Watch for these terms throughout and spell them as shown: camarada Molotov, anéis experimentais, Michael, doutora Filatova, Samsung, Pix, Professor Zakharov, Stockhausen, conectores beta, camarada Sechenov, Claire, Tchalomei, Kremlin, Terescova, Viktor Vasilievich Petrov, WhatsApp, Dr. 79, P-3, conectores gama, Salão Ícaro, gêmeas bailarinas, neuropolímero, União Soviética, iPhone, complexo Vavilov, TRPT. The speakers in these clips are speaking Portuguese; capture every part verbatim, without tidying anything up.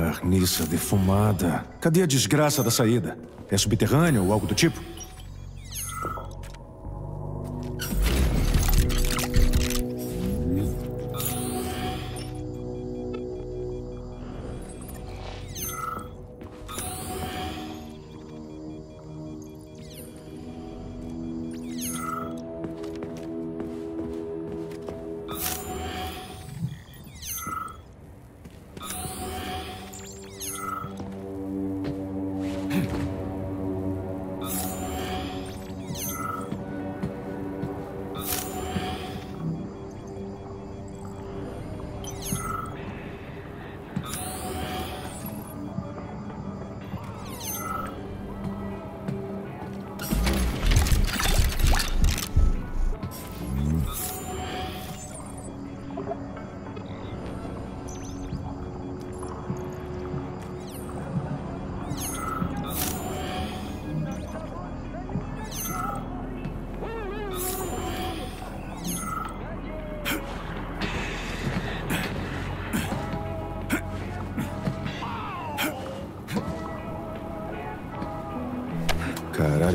Carniça defumada. Cadê a desgraça da saída? É subterrâneo ou algo do tipo?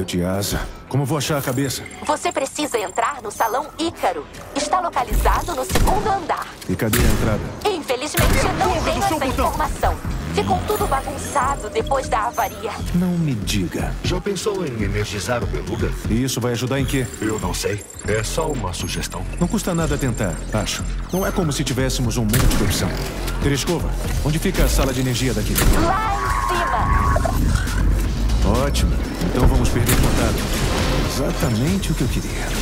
De asa. Como vou achar a cabeça? Você precisa entrar no Salão Ícaro. Está localizado no segundo andar. E cadê a entrada? Infelizmente, não tenho essa informação. Ficou tudo bagunçado depois da avaria. Não me diga. Já pensou em energizar o Beluga? E isso vai ajudar em quê? Eu não sei. É só uma sugestão. Não custa nada tentar, acho. Não é como se tivéssemos um monte de opção. Terescova, onde fica a sala de energia daqui? Lá em cima. Ótimo. Então vamos perder contato. Exatamente o que eu queria.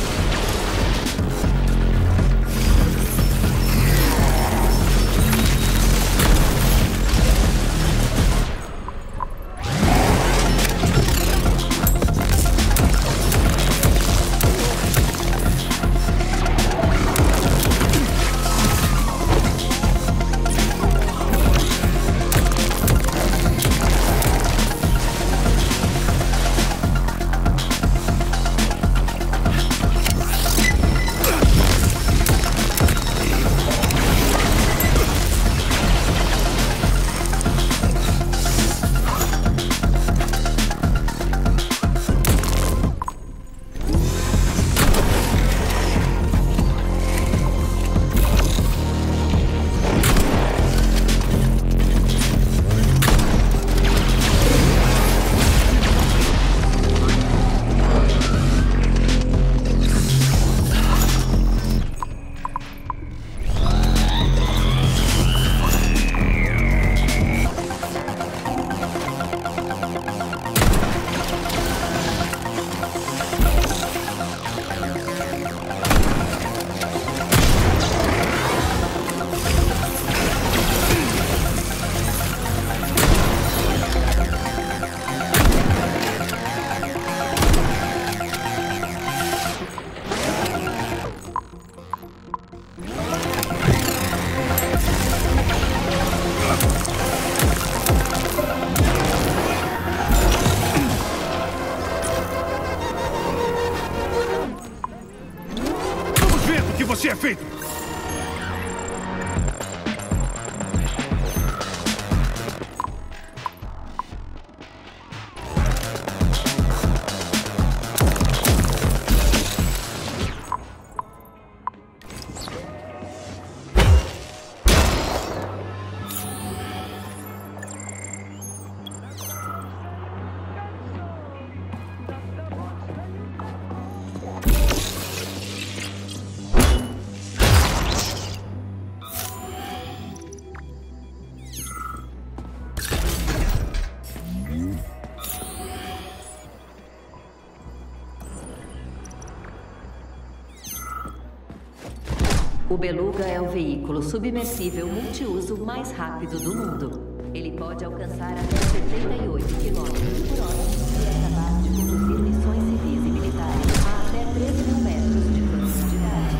O Beluga é o veículo submersível multiuso mais rápido do mundo. Ele pode alcançar até setenta e oito quilômetros por hora e é capaz de conduzir missões civis e militares a até três mil metros de profundidade.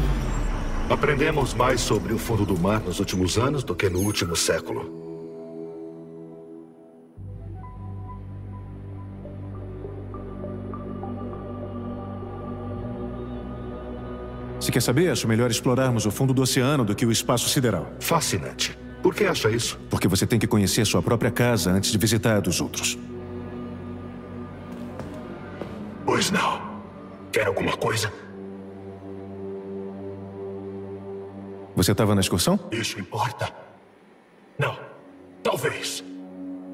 Aprendemos mais sobre o fundo do mar nos últimos anos do que no último século. Se quer saber, acho melhor explorarmos o fundo do oceano do que o espaço sideral. Fascinante. Por que acha isso? Porque você tem que conhecer sua própria casa antes de visitar a dos outros. Pois não. Quer alguma coisa? Você estava na excursão? Isso importa? Não. Talvez.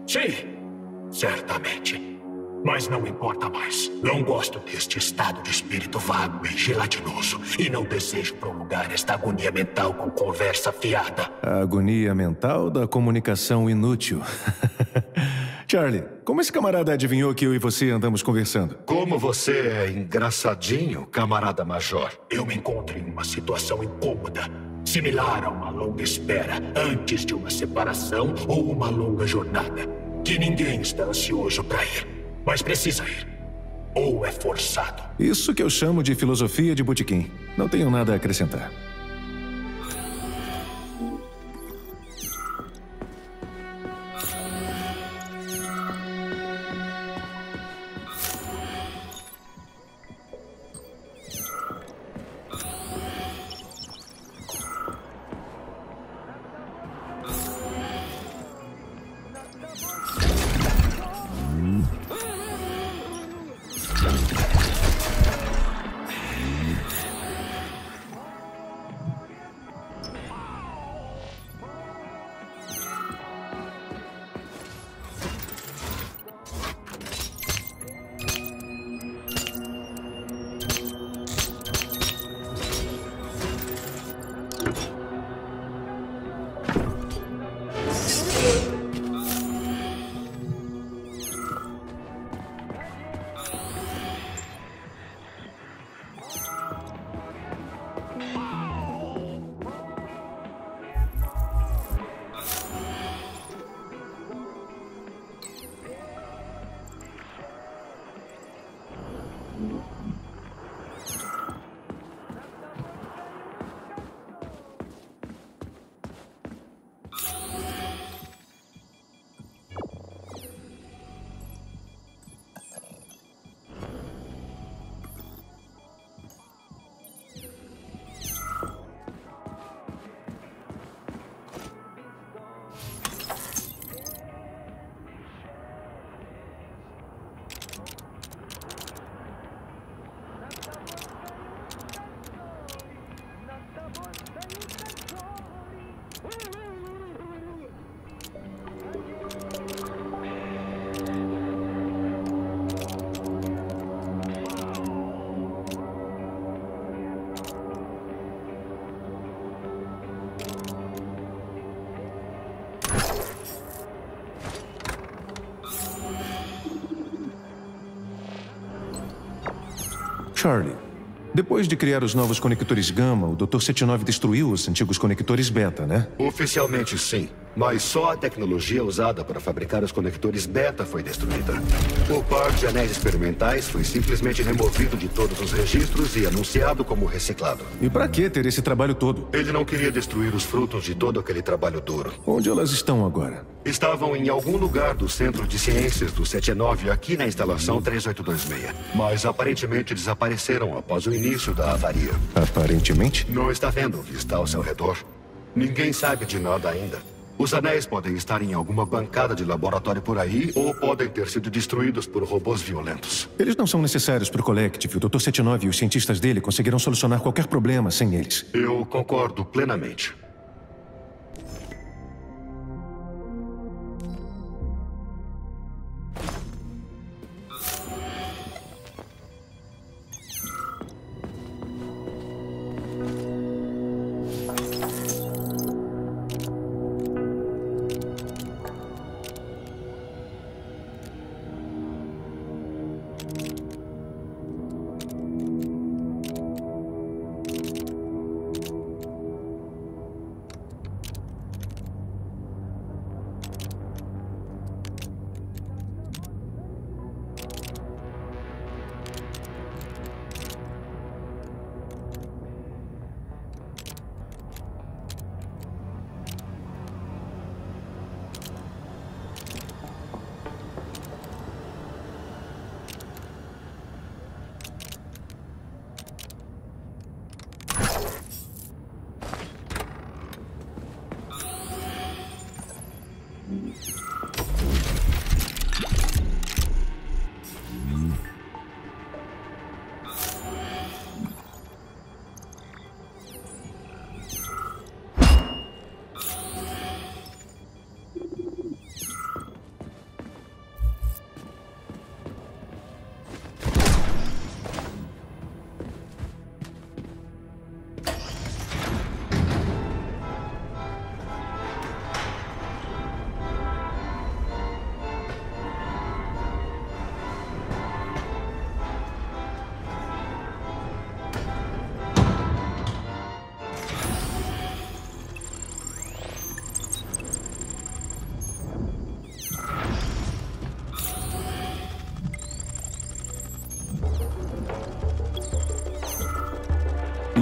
Sim. Certamente. Mas não importa mais. Não gosto deste estado de espírito vago e gelatinoso. E não desejo prolongar esta agonia mental com conversa fiada. A agonia mental da comunicação inútil. Charlie, como esse camarada adivinhou que eu e você andamos conversando? Como você é engraçadinho, camarada Major. Eu me encontro em uma situação incômoda, similar a uma longa espera antes de uma separação ou uma longa jornada, que ninguém está ansioso para ir, mas precisa ir, ou é forçado. Isso que eu chamo de filosofia de botequim. Não tenho nada a acrescentar. Charlie, depois de criar os novos conectores gama, o doutor setenta e nove destruiu os antigos conectores beta, né? Oficialmente sim, mas só a tecnologia usada para fabricar os conectores beta foi destruída. O par de anéis experimentais foi simplesmente removido de todos os registros e anunciado como reciclado. E para que ter esse trabalho todo? Ele não queria destruir os frutos de todo aquele trabalho duro. Onde elas estão agora? Estavam em algum lugar do Centro de Ciências do setenta e nove, aqui na instalação três oito dois seis. Mas aparentemente desapareceram após o início da avaria. Aparentemente? Não está vendo o que está ao seu redor. Ninguém sabe de nada ainda. Os anéis podem estar em alguma bancada de laboratório por aí, ou podem ter sido destruídos por robôs violentos. Eles não são necessários para o Collective. O doutor setenta e nove e os cientistas dele conseguirão solucionar qualquer problema sem eles. Eu concordo plenamente.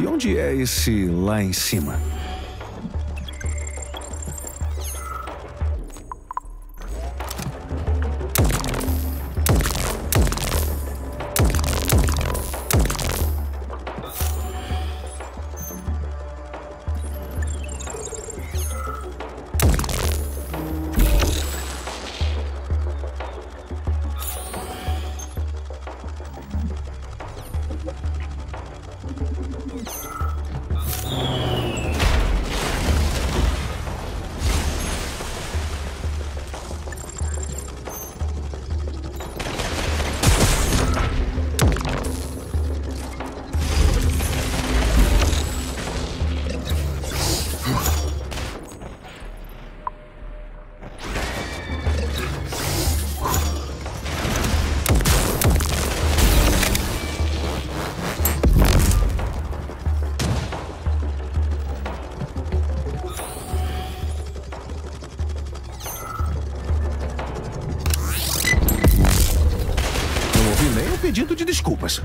Onde é esse lá em cima? Pedido de desculpas.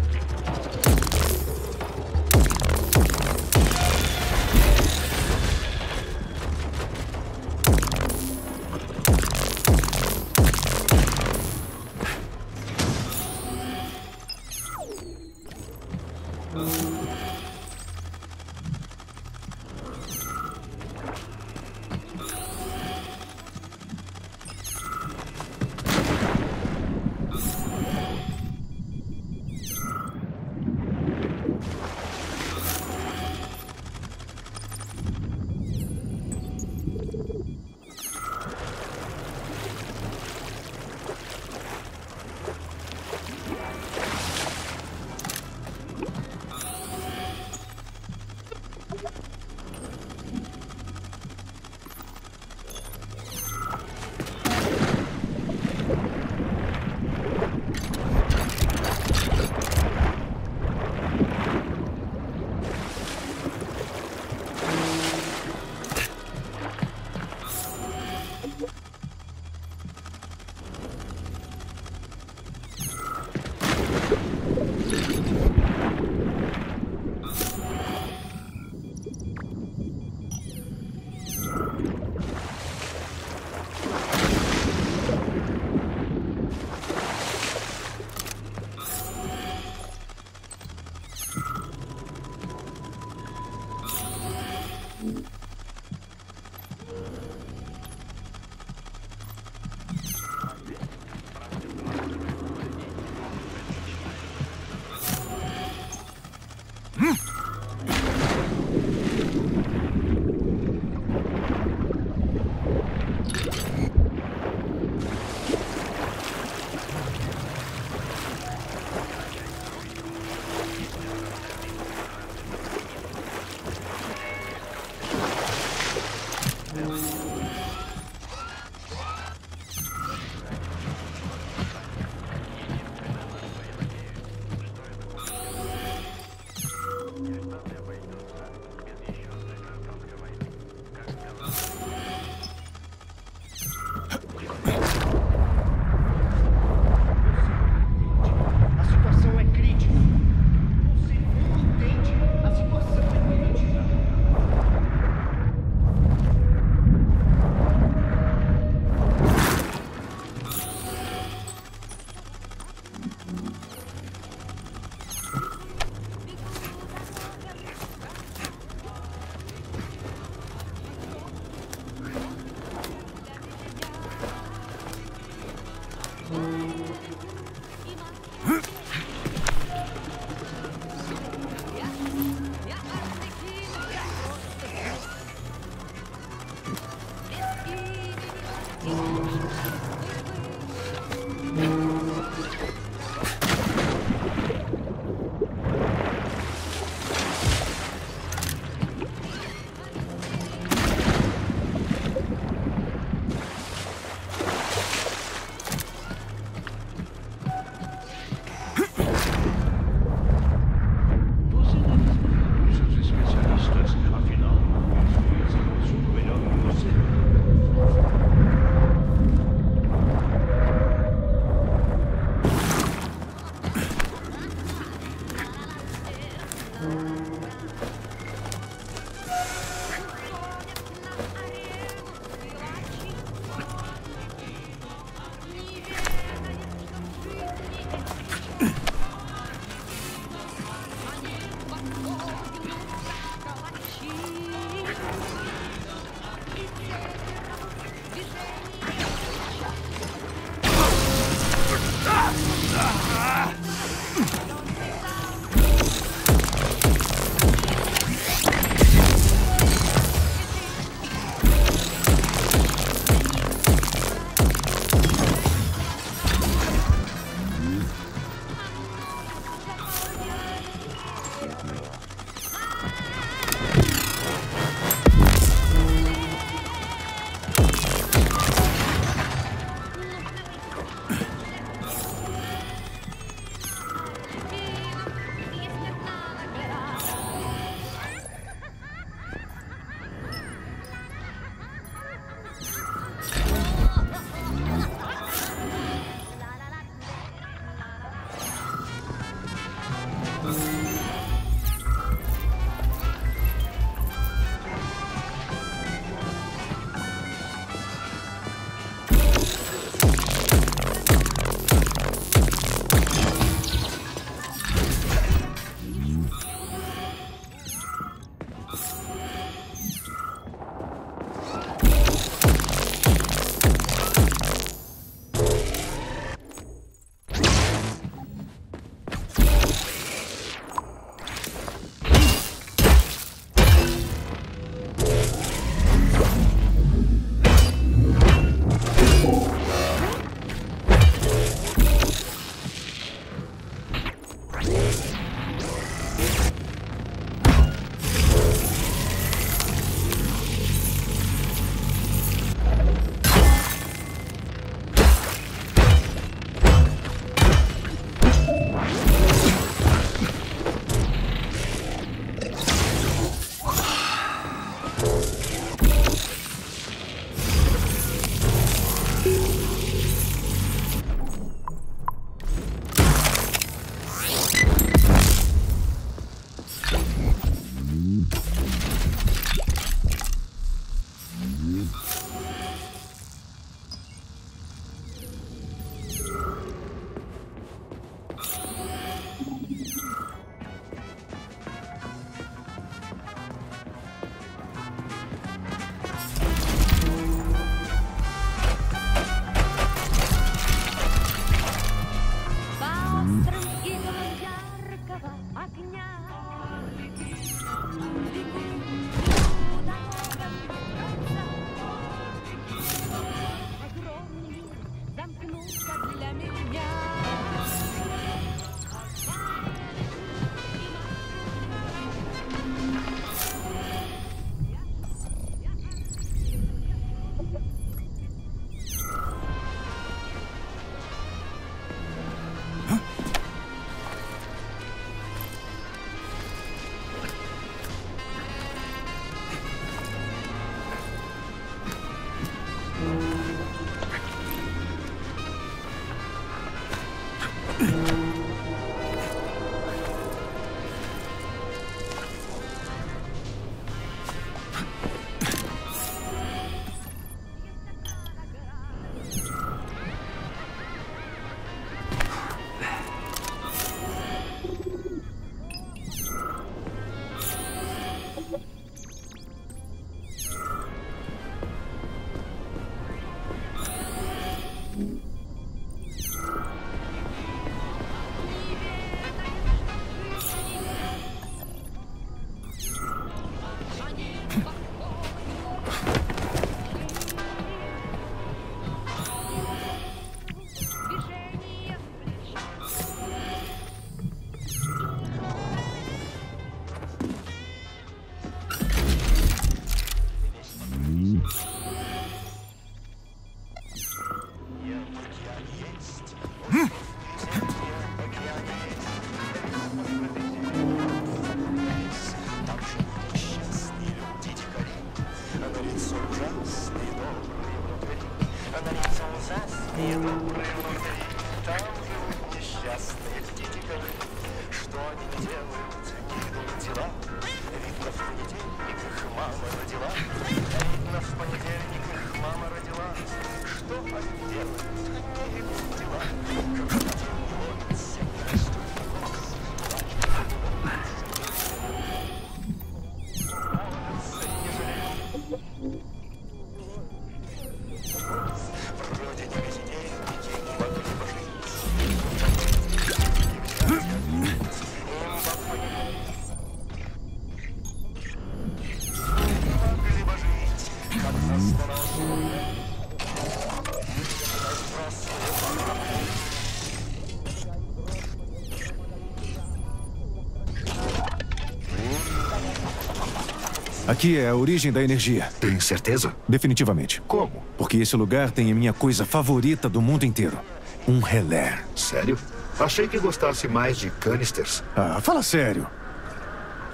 Aqui é a origem da energia. Tem certeza? Definitivamente. Como? Porque esse lugar tem a minha coisa favorita do mundo inteiro. Um relé. Sério? Achei que gostasse mais de canisters. Ah, fala sério.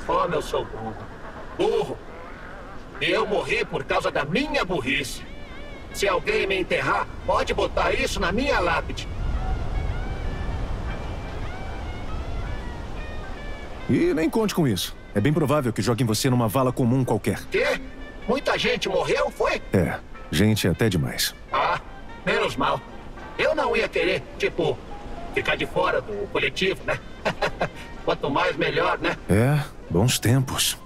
Oh, meu sou burro. Burro. E eu morri por causa da minha burrice. Se alguém me enterrar, pode botar isso na minha lápide. E nem conte com isso. É bem provável que joguem você numa vala comum qualquer. Quê? Muita gente morreu, foi? É, gente até demais. Ah, menos mal. Eu não ia querer, tipo, ficar de fora do coletivo, né? Quanto mais, melhor, né? É, bons tempos.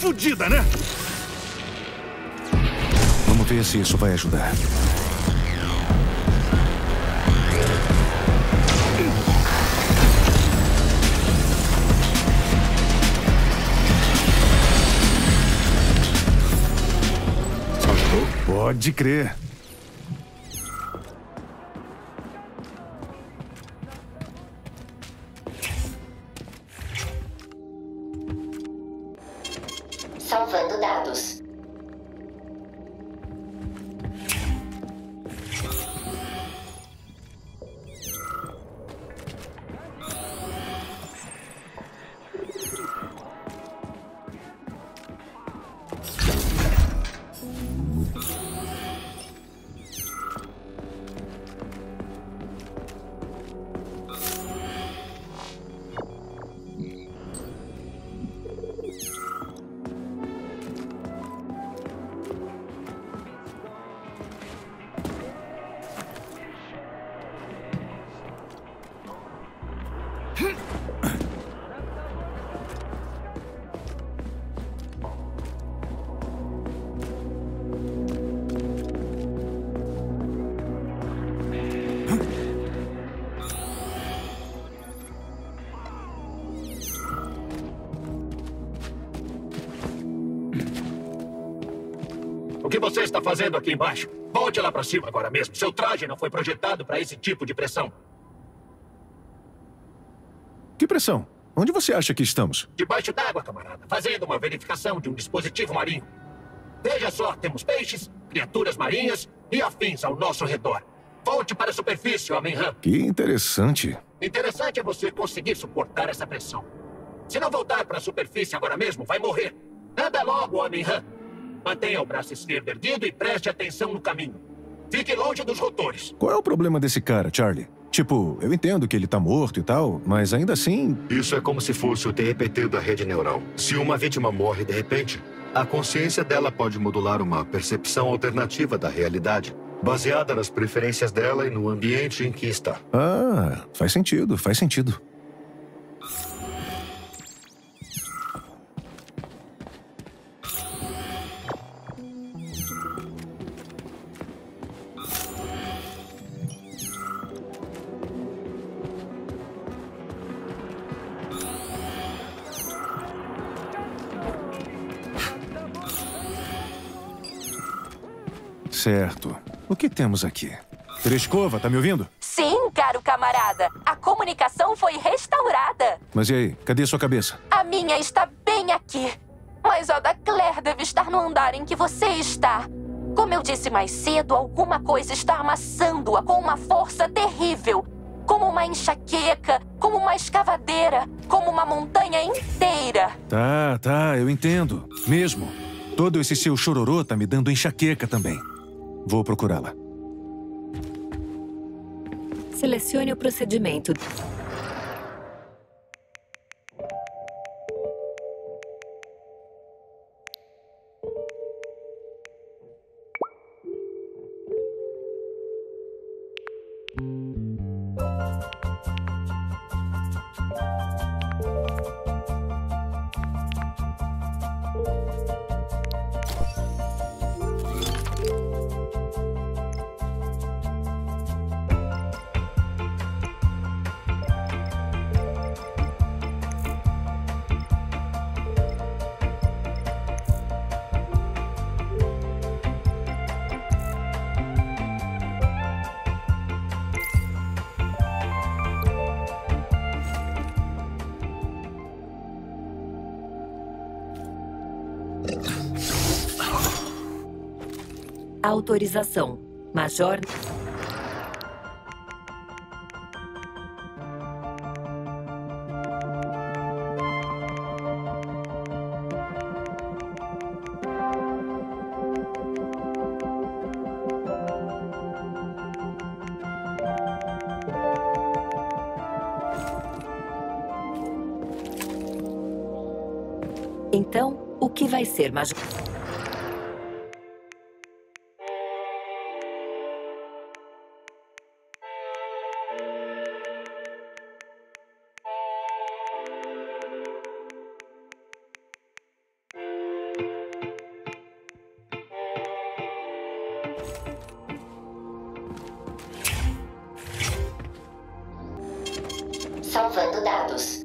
fodida, né? Vamos ver se isso vai ajudar. Pode crer. Salvando dados. O que você está fazendo aqui embaixo? Volte lá para cima agora mesmo. Seu traje não foi projetado para esse tipo de pressão. Que pressão? Onde você acha que estamos? Debaixo d'água, camarada. Fazendo uma verificação de um dispositivo marinho. Veja só, temos peixes, criaturas marinhas e afins ao nosso redor. Volte para a superfície, homem rã. Que interessante. Interessante é você conseguir suportar essa pressão. Se não voltar para a superfície agora mesmo, vai morrer. Anda logo, homem rã. Mantenha o braço esquerdo erguido e preste atenção no caminho. Fique longe dos rotores. Qual é o problema desse cara, Charlie? Tipo, eu entendo que ele tá morto e tal, mas ainda assim... Isso é como se fosse o T R P T da rede neural. Se uma vítima morre de repente, a consciência dela pode modular uma percepção alternativa da realidade, baseada nas preferências dela e no ambiente em que está. Ah, faz sentido, faz sentido. Certo. O que temos aqui? Terescova, tá me ouvindo? Sim, caro camarada. A comunicação foi restaurada. Mas e aí? Cadê a sua cabeça? A minha está bem aqui. Mas a da Claire deve estar no andar em que você está. Como eu disse mais cedo, alguma coisa está amassando-a com uma força terrível. Como uma enxaqueca, como uma escavadeira, como uma montanha inteira. Tá, tá, eu entendo. Mesmo. Todo esse seu chororô tá me dando enxaqueca também. Vou procurá-la. Selecione o procedimento. Autorização. Major... Então, o que vai ser, Major? Thank you. salvando dados.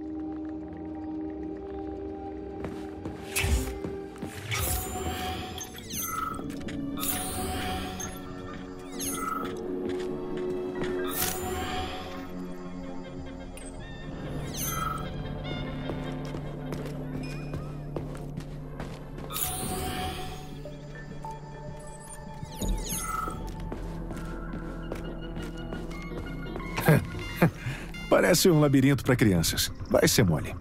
Parece um labirinto para crianças. Vai ser mole.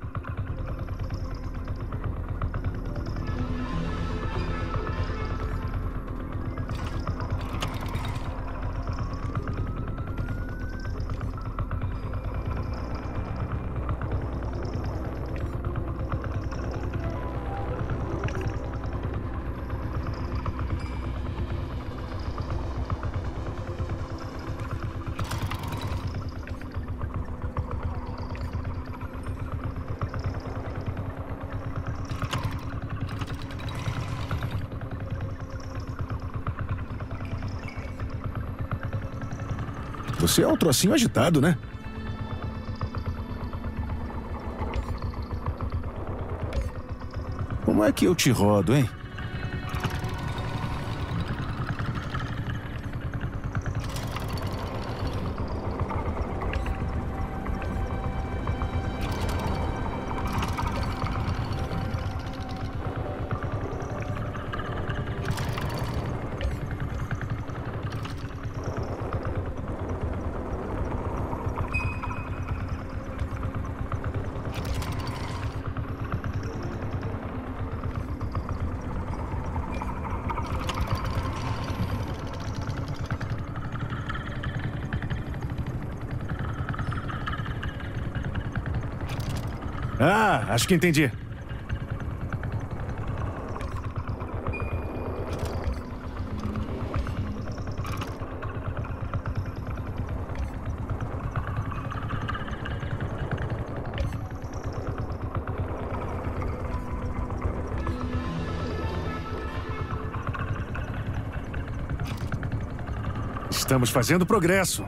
Você é um trocinho agitado, né? Como é que eu te rodo, hein? Ah, acho que entendi. Estamos fazendo progresso.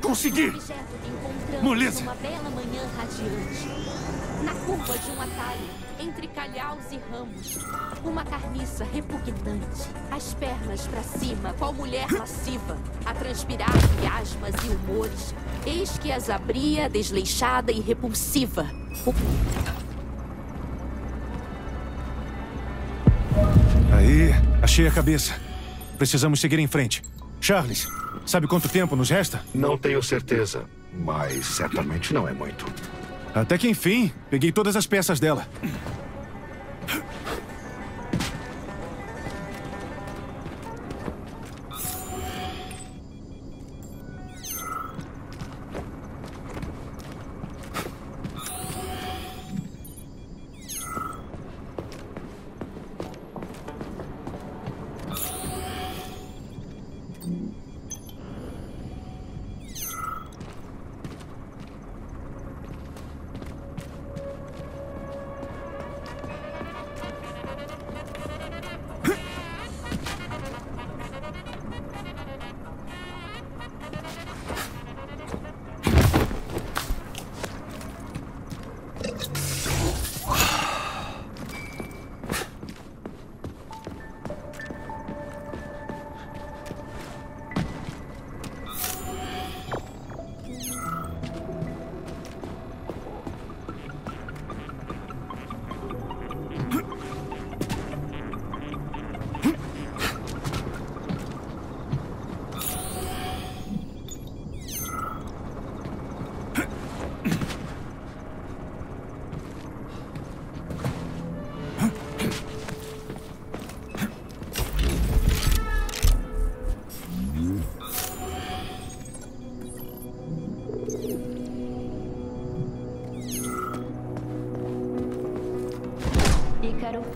Consegui! Moleza! Uma bela manhã radiante. Na curva de um atalho, entre calhaus e ramos, uma carniça repugnante. As pernas para cima, qual mulher lasciva, a transpirar miasmas e humores. Eis que as abria, desleixada e repulsiva. O... Aí, achei a cabeça. Precisamos seguir em frente. Charles! Sabe quanto tempo nos resta? Não tenho certeza, mas certamente não é muito. Até que enfim, peguei todas as peças dela.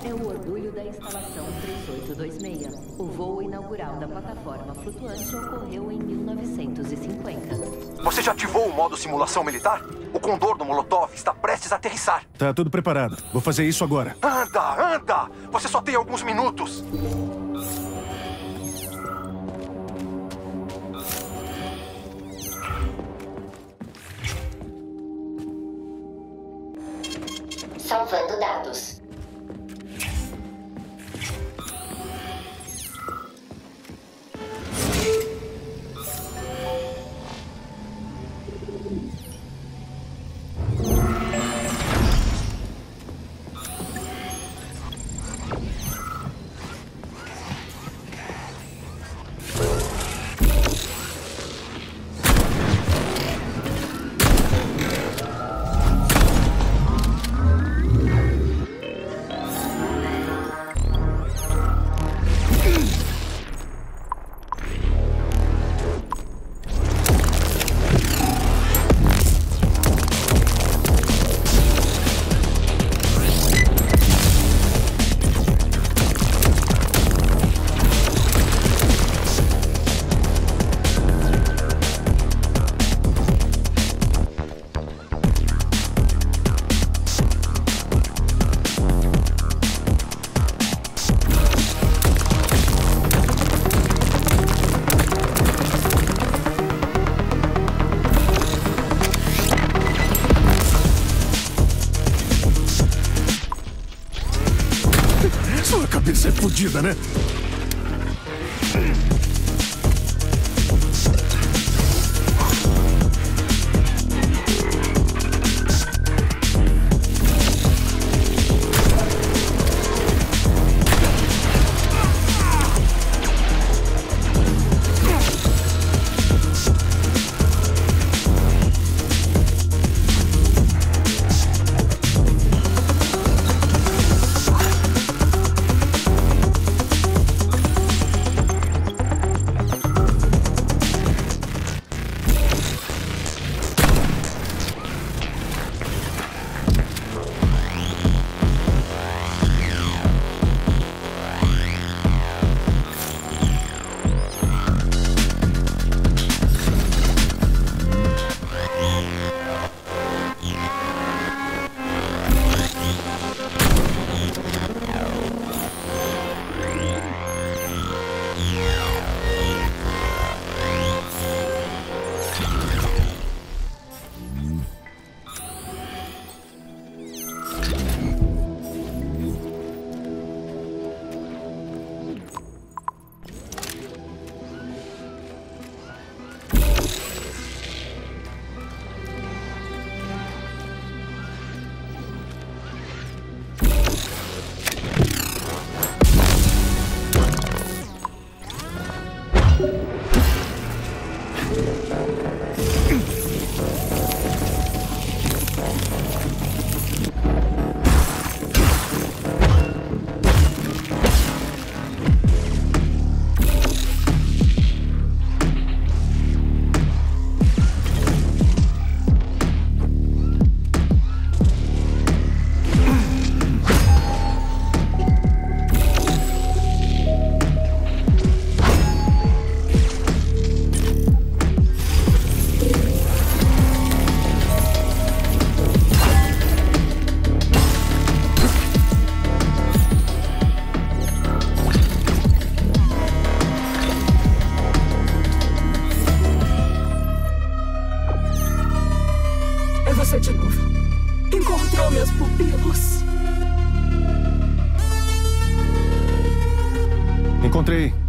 É o orgulho da instalação três oito dois seis. O voo inaugural da plataforma flutuante ocorreu em mil novecentos e cinquenta. Você já ativou o modo simulação militar? O condor do Molotov está prestes a aterrissar. Tá tudo preparado. Vou fazer isso agora. Anda, anda! Você só tem alguns minutos. Salvando dados. Fudida, né?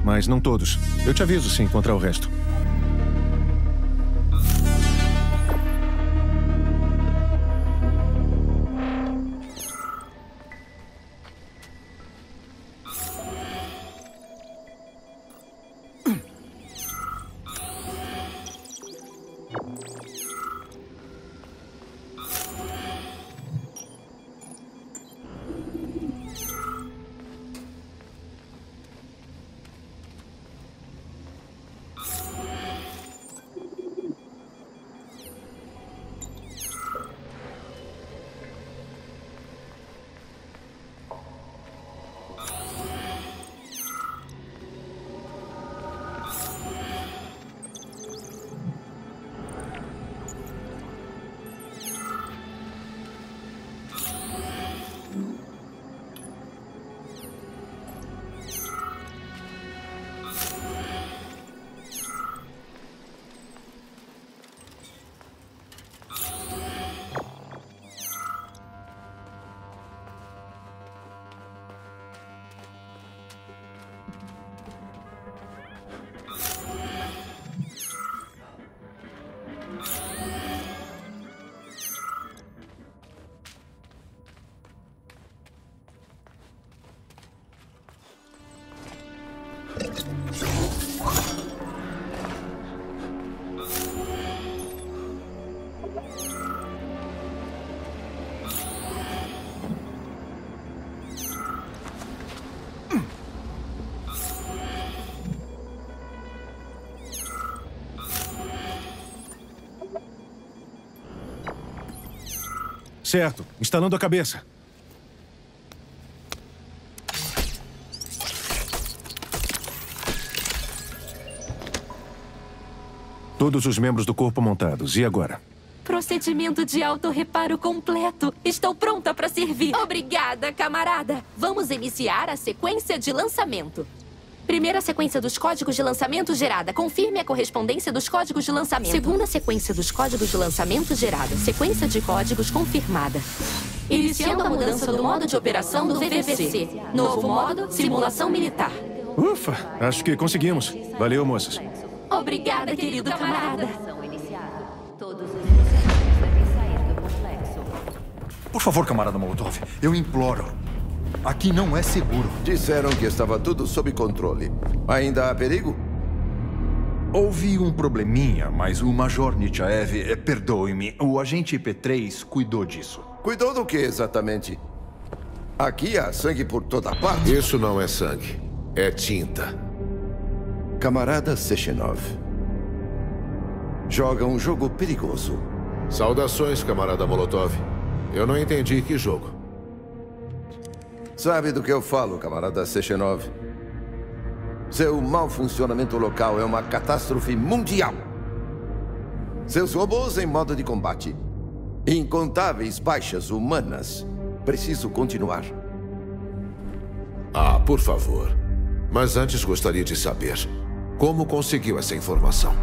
Mas não todos. Eu te aviso se encontrar o resto. Certo, instalando a cabeça. Todos os membros do corpo montados. E agora? Procedimento de autorreparo completo. Estou pronta para servir. Obrigada, camarada. Vamos iniciar a sequência de lançamento. Primeira sequência dos códigos de lançamento gerada. Confirme a correspondência dos códigos de lançamento. Segunda sequência dos códigos de lançamento gerada. Sequência de códigos confirmada. Iniciando a mudança do modo de operação do V V C. Novo modo, simulação militar. Ufa, acho que conseguimos. Valeu, moças. Obrigada, querido camarada. Por favor, camarada Molotov, eu imploro. Aqui não é seguro. Disseram que estava tudo sob controle. Ainda há perigo? Houve um probleminha, mas o Major Nitchayev, perdoe-me, o agente P três cuidou disso. Cuidou do que exatamente? Aqui há sangue por toda parte. Isso não é sangue, é tinta. Camarada Sechenov. Joga um jogo perigoso. Saudações, camarada Molotov. Eu não entendi que jogo. Sabe do que eu falo, camarada Sechenov? Seu mau funcionamento local é uma catástrofe mundial. Seus robôs em modo de combate. Incontáveis baixas humanas. Preciso continuar. Ah, por favor. Mas antes gostaria de saber... como conseguiu essa informação?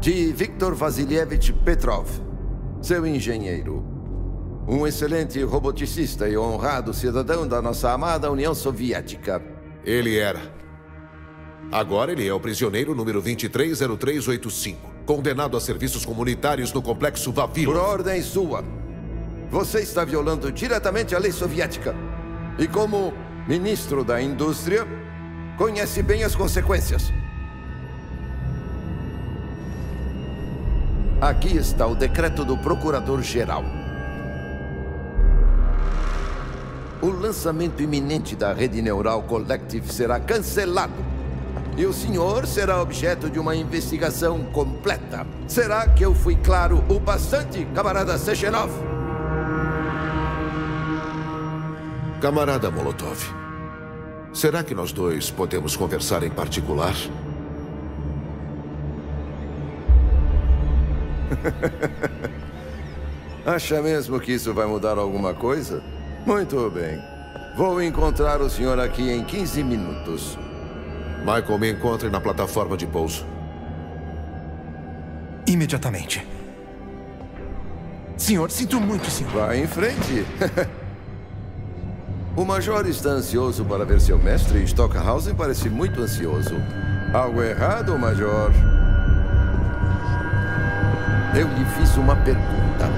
De Viktor Vasilievich Petrov, seu engenheiro. Um excelente roboticista e honrado cidadão da nossa amada União Soviética. Ele era. Agora ele é o prisioneiro número vinte e três zero três oito cinco, condenado a serviços comunitários no complexo Vavilov. Por ordem sua. Você está violando diretamente a lei soviética. E como ministro da Indústria, conhece bem as consequências. Aqui está o decreto do Procurador-Geral. O lançamento iminente da Rede Neural Collective será cancelado. E o senhor será objeto de uma investigação completa. Será que eu fui claro o bastante, camarada Sechenov? Camarada Molotov, será que nós dois podemos conversar em particular? Acha mesmo que isso vai mudar alguma coisa? Muito bem. Vou encontrar o senhor aqui em quinze minutos. Michael, me encontre na plataforma de pouso. Imediatamente. Senhor, sinto muito, senhor. Vá em frente. O Major está ansioso para ver seu mestre e Stockhausen parece muito ansioso. Algo errado, Major? Eu lhe fiz uma pergunta.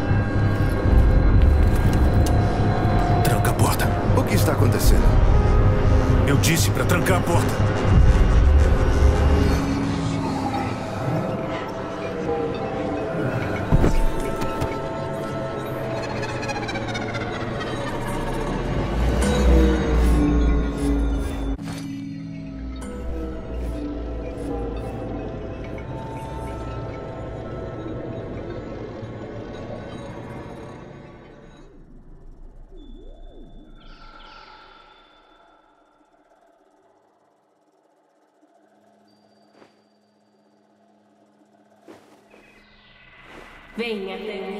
Tranca a porta. O que está acontecendo? Eu disse para trancar a porta. Venha, venha.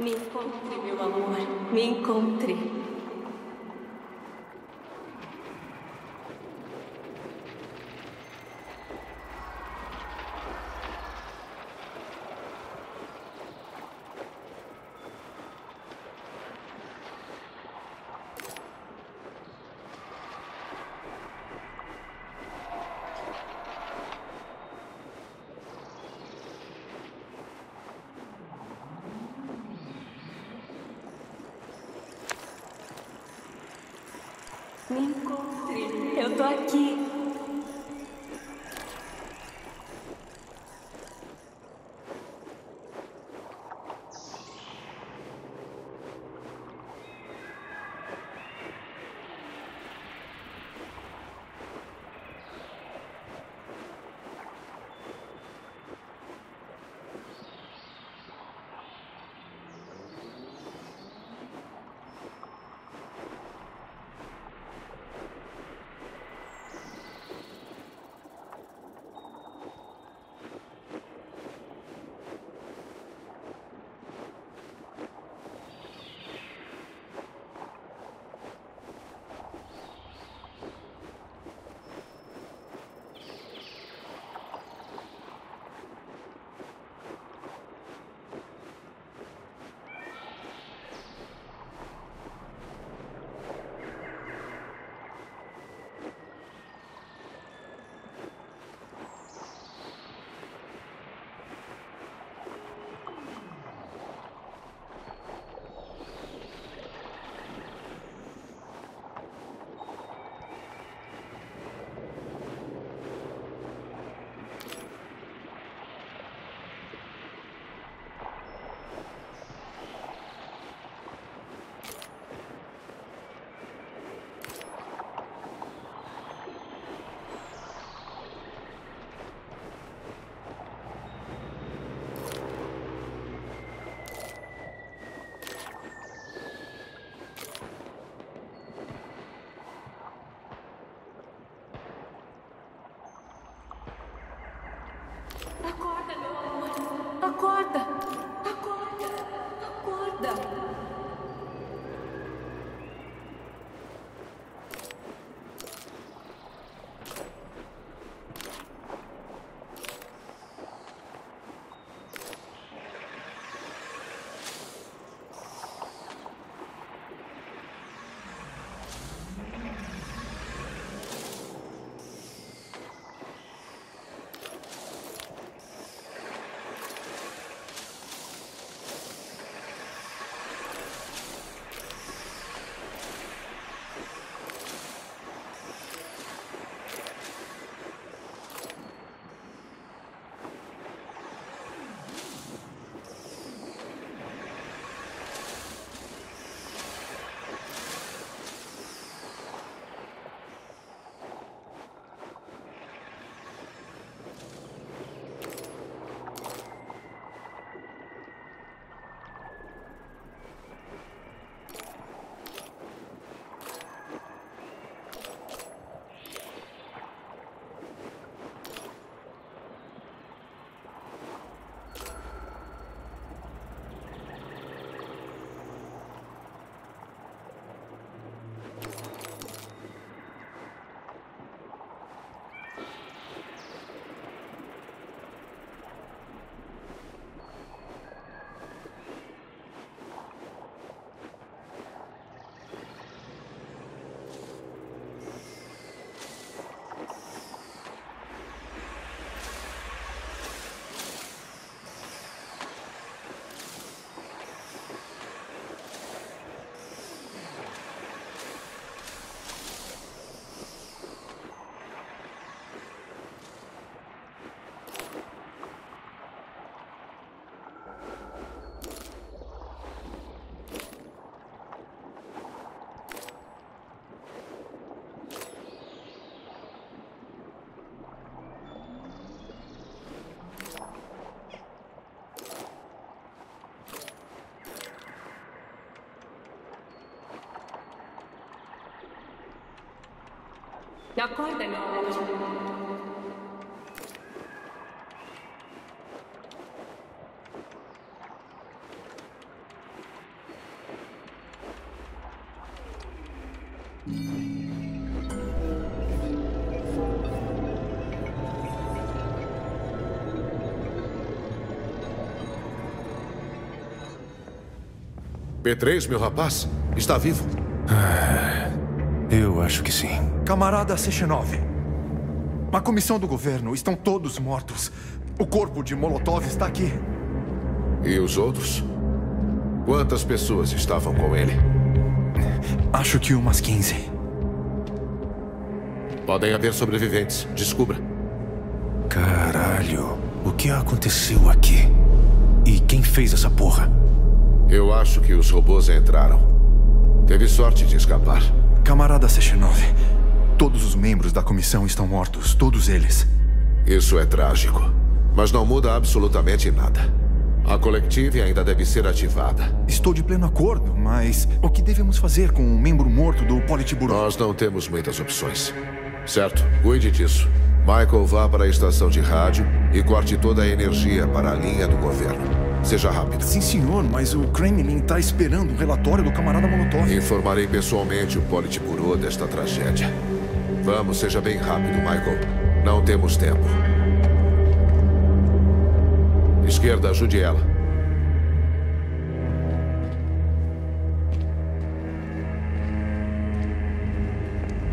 Me encontre, meu amor. Me encontre. Me encontre. Eu tô aqui. Acorda, meu amor. Acorda. Acorda. Acorda. Acorda, meu amor. P três, meu rapaz, está vivo? Ah, eu acho que sim. Camarada Sechenov, a comissão do governo, estão todos mortos. O corpo de Molotov está aqui. E os outros? Quantas pessoas estavam com ele? Acho que umas quinze. Podem haver sobreviventes. Descubra. Caralho, o que aconteceu aqui? E quem fez essa porra? Eu acho que os robôs entraram. Teve sorte de escapar. Camarada Sechenov, todos os membros da comissão estão mortos, todos eles. Isso é trágico, mas não muda absolutamente nada. A Collective ainda deve ser ativada. Estou de pleno acordo, mas o que devemos fazer com um membro morto do Politburo? Nós não temos muitas opções. Certo, cuide disso. Michael, vá para a estação de rádio e corte toda a energia para a linha do governo. Seja rápido. Sim, senhor, mas o Kremlin está esperando o relatório do camarada Molotov. Informarei pessoalmente o Politburo desta tragédia. Vamos, seja bem rápido, Michael. Não temos tempo. Esquerda, ajude ela.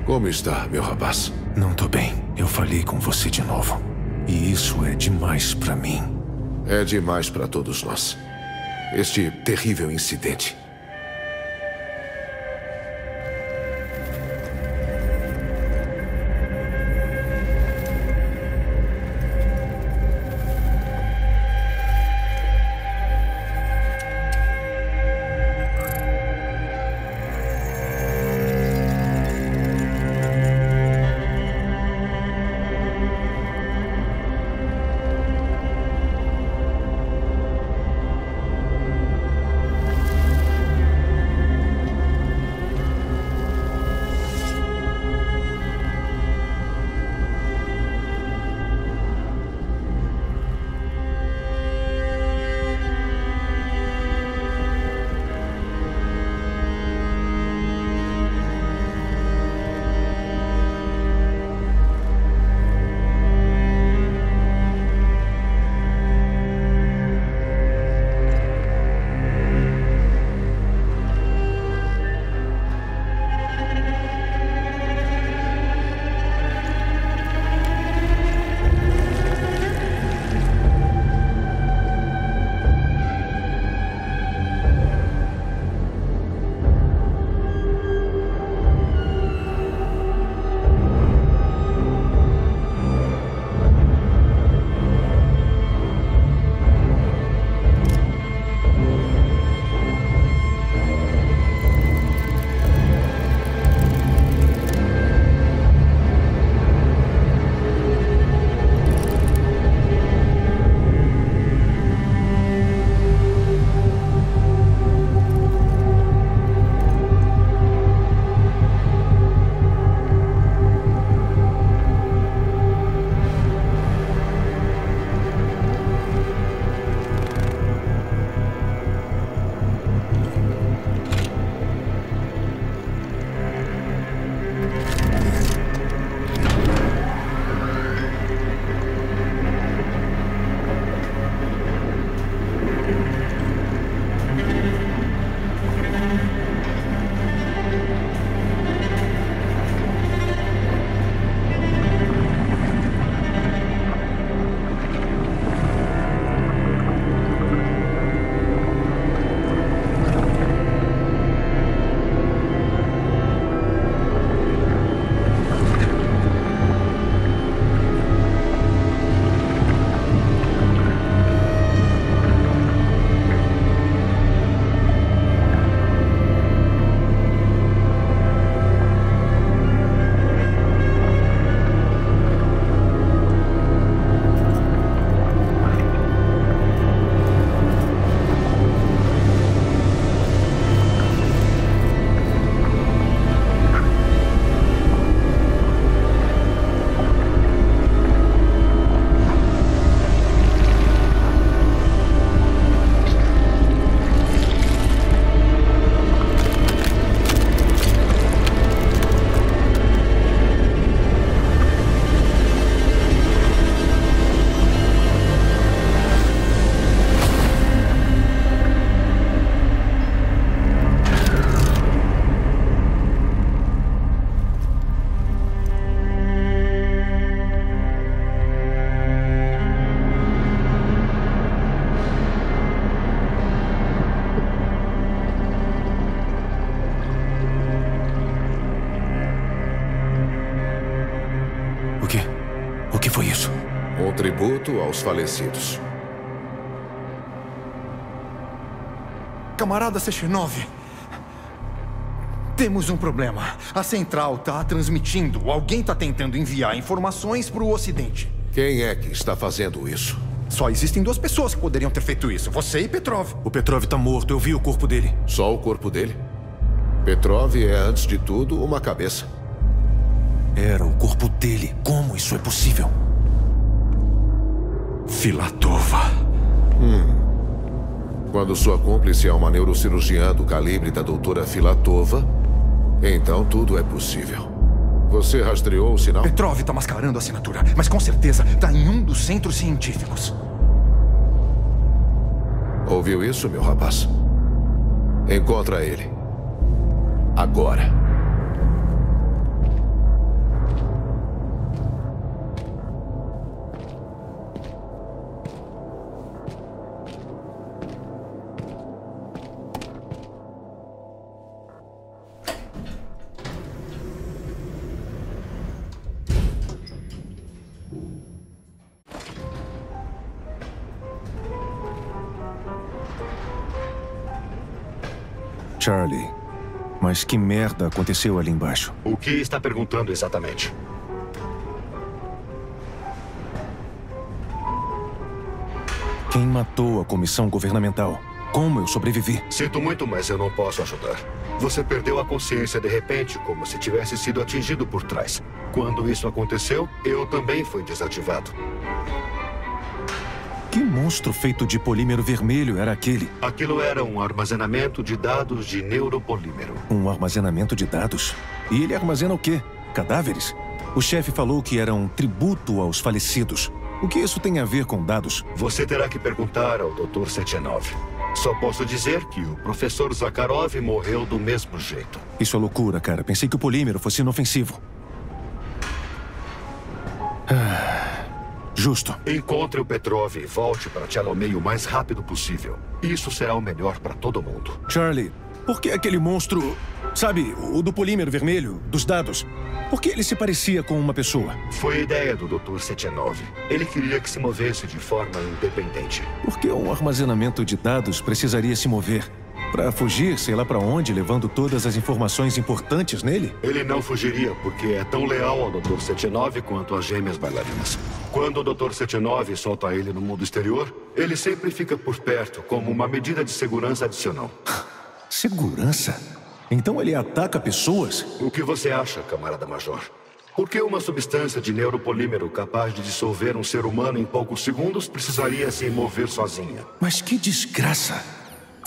Como está, meu rapaz? Não tô bem. Eu falei com você de novo. E isso é demais pra mim. É demais para todos nós. Este terrível incidente. tributo aos falecidos. Camarada Sechenov, temos um problema. A central está transmitindo. Alguém está tentando enviar informações para o Ocidente. Quem é que está fazendo isso? Só existem duas pessoas que poderiam ter feito isso. Você e Petrov. O Petrov está morto. Eu vi o corpo dele. Só o corpo dele? Petrov é, antes de tudo, uma cabeça. Era o corpo dele. Como isso é possível? Filatova. Hum. Quando sua cúmplice é uma neurocirurgiã do calibre da doutora Filatova, então tudo é possível. Você rastreou o sinal? Petrov está mascarando a assinatura, mas com certeza está em um dos centros científicos. Ouviu isso, meu rapaz? Encontra ele. Agora. Charlie, mas que merda aconteceu ali embaixo? O que está perguntando exatamente? Quem matou a comissão governamental? Como eu sobrevivi? Sinto muito, mas eu não posso ajudar. Você perdeu a consciência de repente, como se tivesse sido atingido por trás. Quando isso aconteceu, eu também fui desativado. Que monstro feito de polímero vermelho era aquele? Aquilo era um armazenamento de dados de neuropolímero. Um armazenamento de dados? E ele armazena o quê? Cadáveres? O chefe falou que era um tributo aos falecidos. O que isso tem a ver com dados? Você terá que perguntar ao doutor Sechenov. Só posso dizer que o professor Zakharov morreu do mesmo jeito. Isso é loucura, cara. Pensei que o polímero fosse inofensivo. Ah... Justo. Encontre o Petrov e volte para Tchalomei o mais rápido possível. Isso será o melhor para todo mundo. Charlie, por que aquele monstro, sabe, o do polímero vermelho, dos dados, por que ele se parecia com uma pessoa? Foi a ideia do doutor Sechenov. Ele queria que se movesse de forma independente. Por que um armazenamento de dados precisaria se mover? Para fugir, sei lá para onde, levando todas as informações importantes nele? Ele não fugiria, porque é tão leal ao doutor Sechenov quanto às gêmeas bailarinas. Quando o doutor Sechenov solta ele no mundo exterior, ele sempre fica por perto, como uma medida de segurança adicional. Segurança? Então ele ataca pessoas? O que você acha, camarada Major? Por que uma substância de neuropolímero capaz de dissolver um ser humano em poucos segundos precisaria se mover sozinha? Mas que desgraça!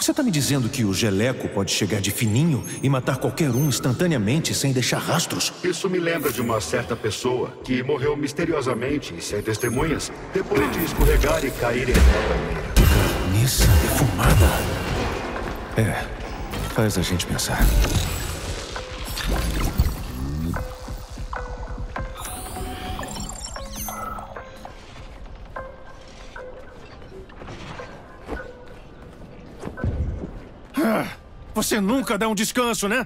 Você está me dizendo que o geleco pode chegar de fininho e matar qualquer um instantaneamente sem deixar rastros? Isso me lembra de uma certa pessoa que morreu misteriosamente e sem testemunhas depois de escorregar e cair em uma banheira. Carniça defumada. É, faz a gente pensar. Você nunca dá um descanso, né?